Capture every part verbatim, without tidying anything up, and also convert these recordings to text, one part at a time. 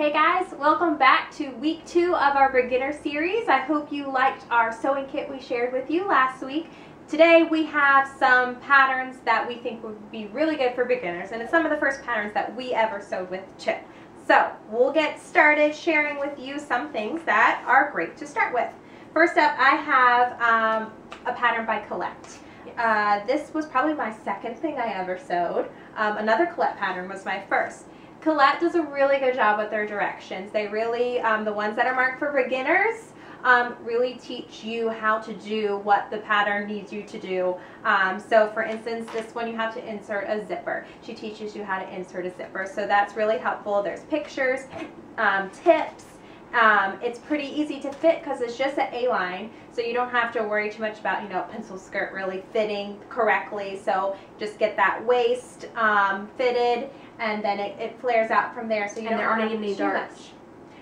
Hey guys, welcome back to week two of our beginner series. I hope you liked our sewing kit we shared with you last week. Today we have some patterns that we think would be really good for beginners, and it's some of the first patterns that we ever sewed with Chip. So we'll get started sharing with you some things that are great to start with. First up, I have um, a pattern by Colette. Uh, this was probably my second thing I ever sewed. Um, another Colette pattern was my first. Colette does a really good job with their directions. They really, um, the ones that are marked for beginners, um, really teach you how to do what the pattern needs you to do. Um, so for instance, this one you have to insert a zipper. She teaches you how to insert a zipper. So that's really helpful. There's pictures, um, tips. Um, it's pretty easy to fit because it's just an A-line, so you don't have to worry too much about, you know, pencil skirt really fitting correctly. So just get that waist um, fitted, and then it, it flares out from there. So you and don't there aren't any darts. Much.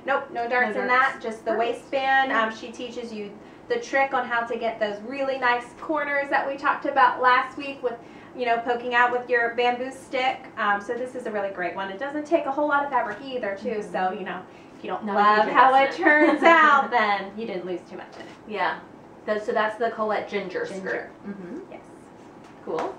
Nope, no darts no in darts. that. Just the Perfect. waistband. Um, she teaches you the trick on how to get those really nice corners that we talked about last week with, you know, poking out with your bamboo stick. Um, so this is a really great one. It doesn't take a whole lot of fabric either, too. Mm-hmm. So you know. If you don't None love how it turns out, then you didn't lose too much in it. Yeah. So that's the Colette Ginger, Ginger. skirt. Mm-hmm. Yes. Cool.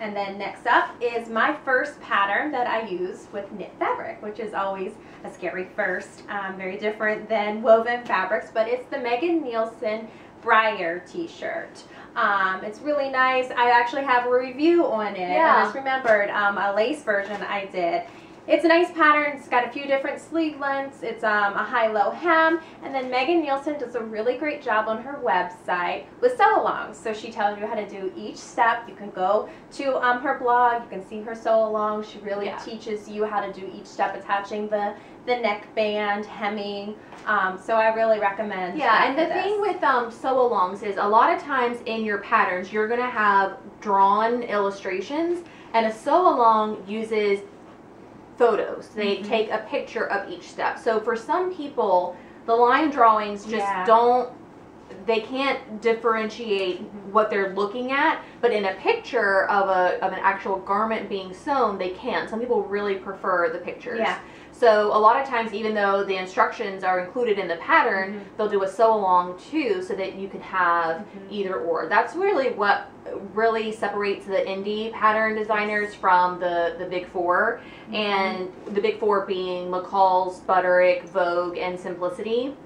And then next up is my first pattern that I use with knit fabric, which is always a scary first. Um, very different than woven fabrics, but it's the Megan Nielsen Briar t-shirt. Um, it's really nice. I actually have a review on it. Yeah. I just remembered um, a lace version I did. It's a nice pattern. It's got a few different sleeve lengths. It's um, a high-low hem, and then Megan Nielsen does a really great job on her website with sew-alongs. So she tells you how to do each step. You can go to um, her blog. You can see her sew-along. She really yeah. teaches you how to do each step, attaching the the neckband, hemming. Um, so I really recommend. Yeah, and the this. thing with um, sew-alongs is a lot of times in your patterns you're gonna have drawn illustrations, and a sew-along uses photos. They mm-hmm. take a picture of each step. So for some people, the line drawings just yeah. don't, they can't differentiate mm-hmm. what they're looking at, but in a picture of, a, of an actual garment being sewn, they can. Some people really prefer the pictures. Yeah. So a lot of times, even though the instructions are included in the pattern, mm-hmm. they'll do a sew-along too, so that you can have mm-hmm. either or. That's really what really separates the indie pattern designers from the, the big four, mm-hmm. and the big four being McCall's, Butterick, Vogue, and Simplicity.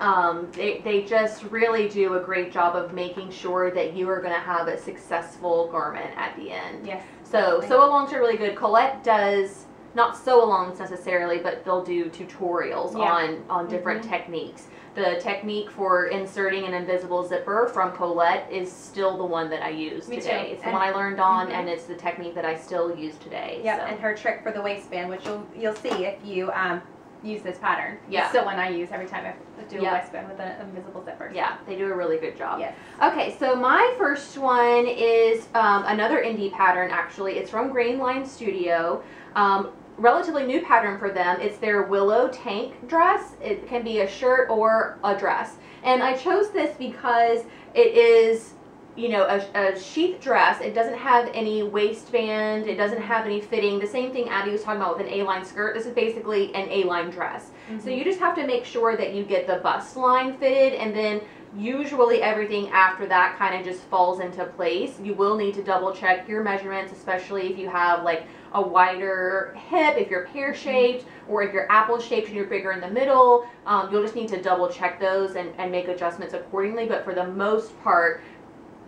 Um, they, they just really do a great job of making sure that you are going to have a successful garment at the end. Yes. So sew-alongs are really good. Colette does... not sew-alongs necessarily, but they'll do tutorials yeah. on, on different mm-hmm. techniques. The technique for inserting an invisible zipper from Colette is still the one that I use Me today. Too. It's and the one I learned on, mm-hmm. and it's the technique that I still use today. Yep, so. And her trick for the waistband, which you'll, you'll see if you um, use this pattern. Yeah. It's still one I use every time I do yeah. a waistband with an invisible zipper. Yeah, they do a really good job. Yes. Okay, so my first one is um, another indie pattern, actually. It's from Grainline Studio. Um, Relatively new pattern for them. It's their willow tank dress. It can be a shirt or a dress, and I chose this because it is, you know, a, a sheath dress. It doesn't have any waistband. It doesn't have any fitting. The same thing Abby was talking about with an A-line skirt. This is basically an A-line dress. Mm-hmm. So you just have to make sure that you get the bust line fitted, and then usually everything after that kind of just falls into place. You will need to double check your measurements, especially if you have like a wider hip, if you're pear-shaped, or if you're apple-shaped and you're bigger in the middle. Um, you'll just need to double check those and, and make adjustments accordingly, but for the most part,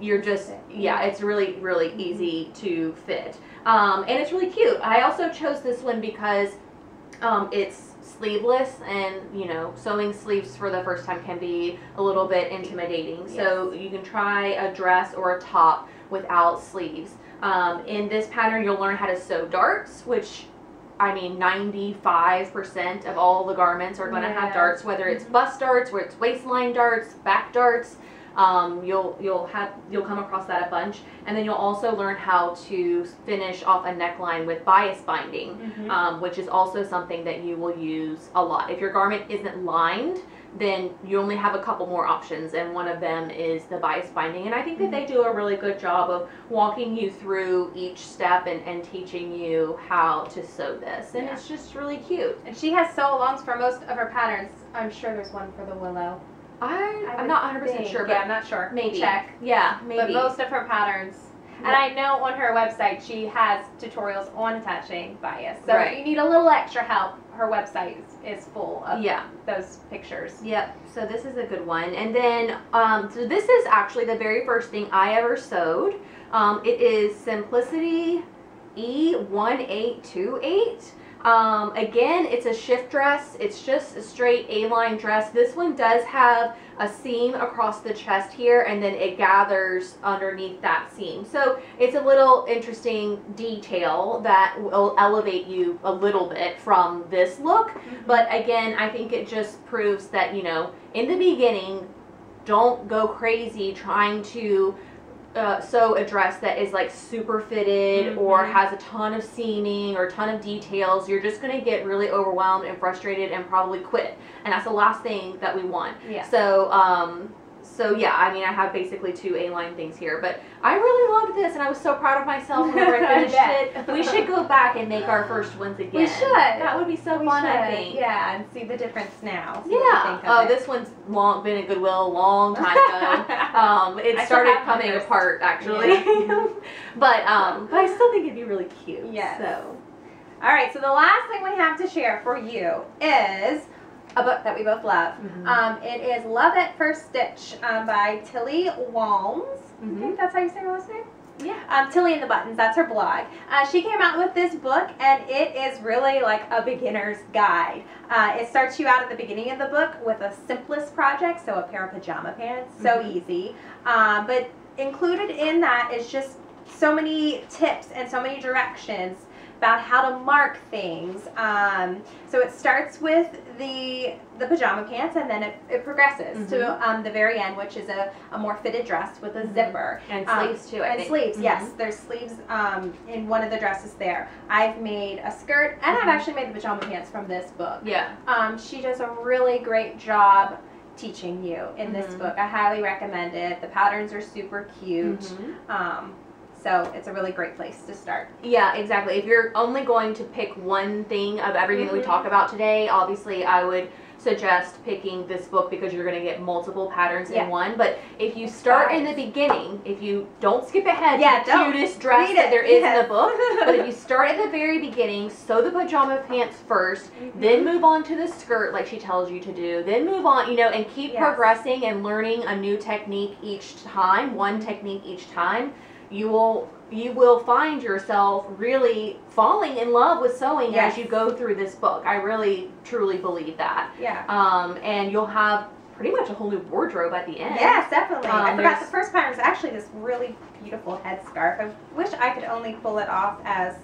you're just, yeah, it's really, really easy to fit. Um, and it's really cute. I also chose this one because um, it's sleeveless, and you know, sewing sleeves for the first time can be a little bit intimidating. Yes. So you can try a dress or a top without sleeves. Um, in this pattern, you'll learn how to sew darts, which, I mean, ninety-five percent of all the garments are going to yeah. have darts, whether it's bust darts, whether it's waistline darts, back darts. Um, you'll you'll have you'll come across that a bunch, and then you'll also learn how to finish off a neckline with bias binding, mm-hmm. um, which is also something that you will use a lot. If your garment isn't lined, then you only have a couple more options, and one of them is the bias binding. And I think that they do a really good job of walking you through each step and, and teaching you how to sew this. And yeah. it's just really cute. And she has sew-alongs for most of her patterns. I'm sure there's one for the willow. I, I'm not one hundred percent sure, but yeah, I'm not sure. Maybe. Check. Yeah, maybe. But most of her patterns. And I know on her website she has tutorials on attaching bias. So right. if you need a little extra help, her website is, is full of yeah. those pictures. Yep. So this is a good one. And then, um, so this is actually the very first thing I ever sewed. Um, it is Simplicity E one eight two eight. Um, again, it's a shift dress. It's just a straight A-line dress. This one does have a seam across the chest here, and then it gathers underneath that seam. So it's a little interesting detail that will elevate you a little bit from this look. Mm-hmm. But again, I think it just proves that, you know, in the beginning, don't go crazy trying to Uh, sew a dress that is like super fitted mm-hmm. or has a ton of seaming or a ton of details. You're just going to get really overwhelmed and frustrated and probably quit, and that's the last thing that we want. Yeah. So um so yeah, I mean, I have basically two A-line things here, but I really loved this, and I was so proud of myself when I finished it. We should go back and make our first ones again. We should. That would be so we fun, should. I think. Yeah, and see the difference now. So yeah. Oh, it. This one's long been at Goodwill a long time ago. um, it started coming apart, actually. Yeah. but um, but I still think it'd be really cute. Yes. So. All right, so the last thing we have to share for you is a book that we both love. Mm-hmm. um, it is Love at First Stitch um, by Tilly Walms. Mm-hmm. I think that's how you say her last name? Yeah. Um, Tilly and the Buttons, that's her blog. Uh, she came out with this book, and it is really like a beginner's guide. Uh, it starts you out at the beginning of the book with a simplest project, so a pair of pajama pants, mm-hmm. so easy. Uh, but included in that is just so many tips and so many directions about how to mark things. Um, so it starts with the the pajama pants, and then it, it progresses mm-hmm. to um, the very end, which is a, a more fitted dress with a zipper. And um, sleeves too, I And think. sleeves, mm-hmm. yes. There's sleeves um, in one of the dresses there. I've made a skirt, and mm-hmm. I've actually made the pajama pants from this book. Yeah. Um, she does a really great job teaching you in mm-hmm. this book. I highly recommend it. The patterns are super cute. Mm-hmm. um, So it's a really great place to start. Yeah, exactly. If you're only going to pick one thing of everything mm-hmm. that we talk about today, obviously I would suggest picking this book because you're going to get multiple patterns yeah. in one. But if you start in the beginning, if you don't skip ahead yeah, to the cutest dress that there is yes. in the book, but if you start at the very beginning, sew the pajama pants first, mm-hmm. then move on to the skirt like she tells you to do, then move on, you know, and keep yes. progressing and learning a new technique each time, one technique each time, you will you will find yourself really falling in love with sewing yes. as you go through this book. I really truly believe that. Yeah. Um, and you'll have pretty much a whole new wardrobe at the end. Yes, definitely. Um, I forgot the first pattern was actually this really beautiful headscarf. I wish I could only pull it off as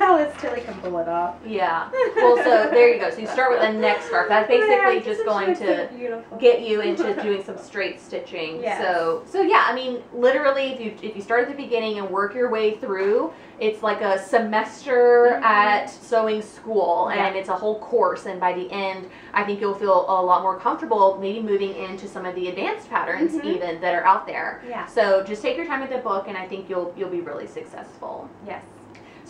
well as Tilly can pull it off. Yeah. Well, so there you go. So you start with the neck scarf. That's basically yeah, just going to beautiful. get you into doing some straight stitching. Yes. So, so yeah, I mean, literally, if you if you start at the beginning and work your way through, it's like a semester mm-hmm. at sewing school, yeah. and it's a whole course. And by the end, I think you'll feel a lot more comfortable, maybe moving into some of the advanced patterns mm-hmm. even that are out there. Yeah. So just take your time with the book, and I think you'll you'll be really successful. Yes.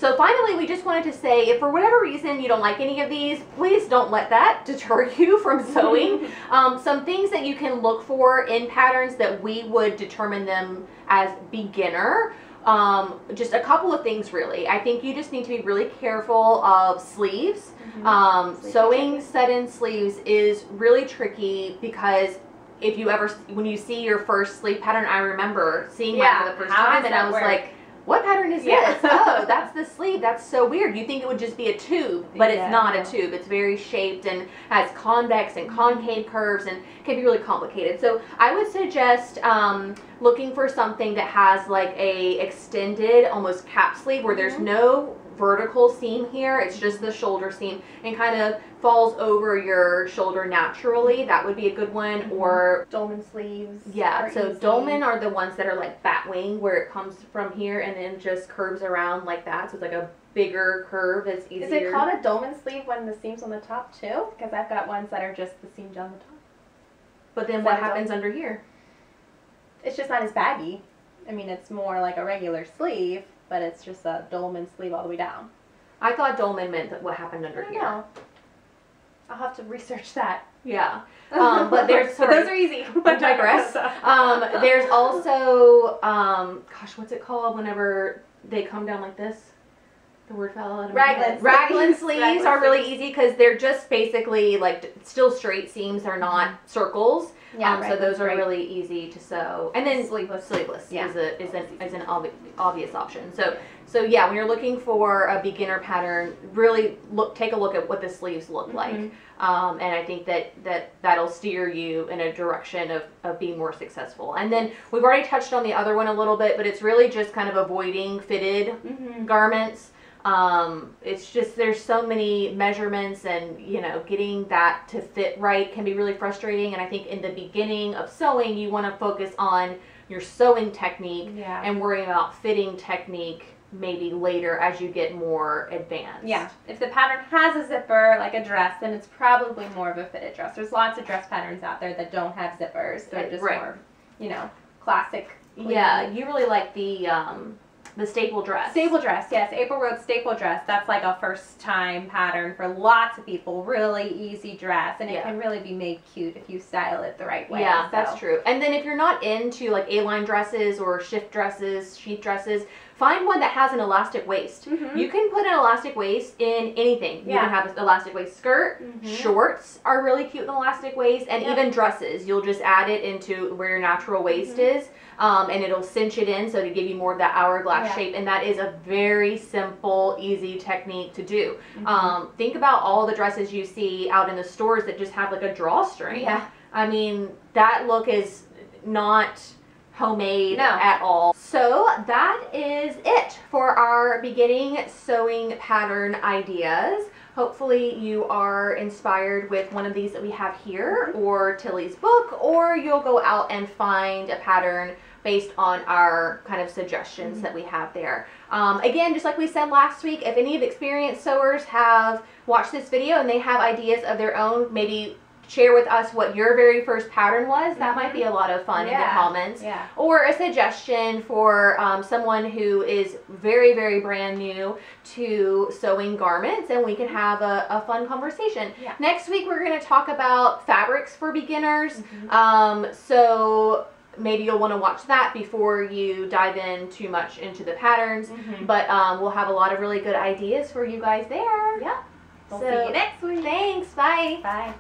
So finally, we just wanted to say, if for whatever reason you don't like any of these, please don't let that deter you from sewing. um, some things that you can look for in patterns that we would determine them as beginner. Um, just a couple of things, really. I think you just need to be really careful of sleeves. Mm-hmm. um, sewing set-in sleeves is really tricky because if you ever, when you see your first sleeve pattern, I remember seeing yeah. mine for the first How time and I was work? like, what pattern is yeah. this? Oh, that's the sleeve. That's so weird. You think it would just be a tube, but yeah. it's not a tube. It's very shaped and has convex and concave curves and can be really complicated. So I would suggest um, looking for something that has like a extended, almost cap sleeve where mm-hmm. there's no vertical seam here. It's just the shoulder seam and kind of falls over your shoulder naturally. That would be a good one. Mm-hmm. Or dolman sleeves. Yeah, so easy. Dolman are the ones that are like bat wing, where it comes from here and then just curves around like that. So it's like a bigger curve. It's easier. Is it called a dolman sleeve when the seam's on the top too? Because I've got ones that are just the seam down the top. But then what happens under here? It's just not as baggy. I mean, it's more like a regular sleeve, but it's just a dolman sleeve all the way down. I thought dolman meant what happened under here. I don't know. I'll have to research that. Yeah. Um, but there's sorry, but those are easy. I digress. Um, there's also, um, gosh, what's it called whenever they come down like this? The word fell out of my head. Raglan sleeves. Raglan sleeves are really easy because they're just basically like still straight seams. They're not circles. Yeah. Um, so those are right. really easy to sew. And then sleeveless, sleeveless yeah. is a is an is an ob obvious option. So so yeah, when you're looking for a beginner pattern, really look take a look at what the sleeves look mm-hmm. like. Um, and I think that that that'll steer you in a direction of of being more successful. And then we've already touched on the other one a little bit, but it's really just kind of avoiding fitted mm-hmm. garments. Um, it's just, there's so many measurements and, you know, getting that to fit right can be really frustrating. And I think in the beginning of sewing, you want to focus on your sewing technique yeah. and worry about fitting technique maybe later as you get more advanced. Yeah. If the pattern has a zipper, like a dress, then it's probably more of a fitted dress. There's lots of dress patterns out there that don't have zippers. They're just right. more, you know, classic. Clean. Yeah. You really like the, um... the staple dress. Staple dress, yes. April Road staple dress. That's like a first time pattern for lots of people. Really easy dress. And yeah. it can really be made cute if you style it the right way. Yeah, so. That's true. And then if you're not into like A-line dresses or shift dresses, sheath dresses, find one that has an elastic waist. Mm-hmm. You can put an elastic waist in anything. You yeah. can have an elastic waist skirt. Mm-hmm. Shorts are really cute in elastic waist. And yep. even dresses. You'll just add it into where your natural waist mm-hmm. is. Um, and it'll cinch it in, so to give you more of that hourglass yeah. shape. And that is a very simple, easy technique to do. Mm-hmm. Um, think about all the dresses you see out in the stores that just have like a drawstring. Yeah. I mean, that look is not... homemade no. at all. So that is it for our beginning sewing pattern ideas. Hopefully you are inspired with one of these that we have here or Tilly's book, or you'll go out and find a pattern based on our kind of suggestions mm-hmm. that we have there. Um, again, just like we said last week, if any of experienced sewers have watched this video and they have ideas of their own, maybe share with us what your very first pattern was. That mm-hmm. might be a lot of fun yeah. in the comments. Yeah. Or a suggestion for um, someone who is very, very brand new to sewing garments, and we can have a, a fun conversation. Yeah. Next week, we're going to talk about fabrics for beginners. Mm-hmm. um, so maybe you'll want to watch that before you dive in too much into the patterns. Mm-hmm. But um, we'll have a lot of really good ideas for you guys there. Yeah. We'll so, see you next week. Thanks. Bye. Bye.